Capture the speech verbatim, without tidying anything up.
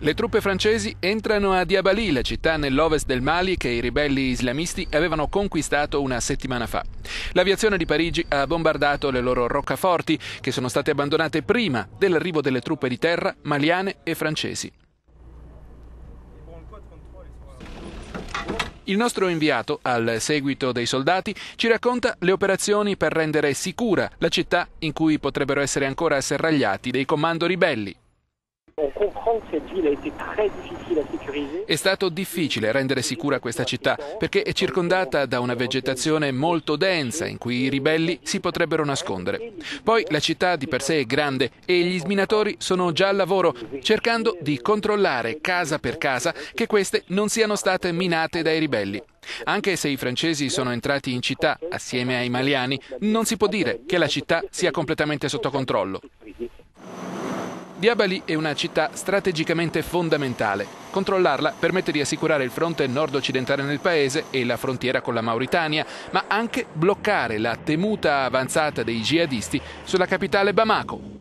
Le truppe francesi entrano a Diabali, la città nell'ovest del Mali che i ribelli islamisti avevano conquistato una settimana fa. L'aviazione di Parigi ha bombardato le loro roccaforti, che sono state abbandonate prima dell'arrivo delle truppe di terra maliane e francesi. Il nostro inviato, al seguito dei soldati, ci racconta le operazioni per rendere sicura la città in cui potrebbero essere ancora serragliati dei commando ribelli. È stato difficile rendere sicura questa città perché è circondata da una vegetazione molto densa in cui i ribelli si potrebbero nascondere. Poi la città di per sé è grande e gli sminatori sono già al lavoro cercando di controllare casa per casa che queste non siano state minate dai ribelli. Anche se i francesi sono entrati in città assieme ai maliani, non si può dire che la città sia completamente sotto controllo. Diabali è una città strategicamente fondamentale. Controllarla permette di assicurare il fronte nord-occidentale nel paese e la frontiera con la Mauritania, ma anche bloccare la temuta avanzata dei jihadisti sulla capitale Bamako.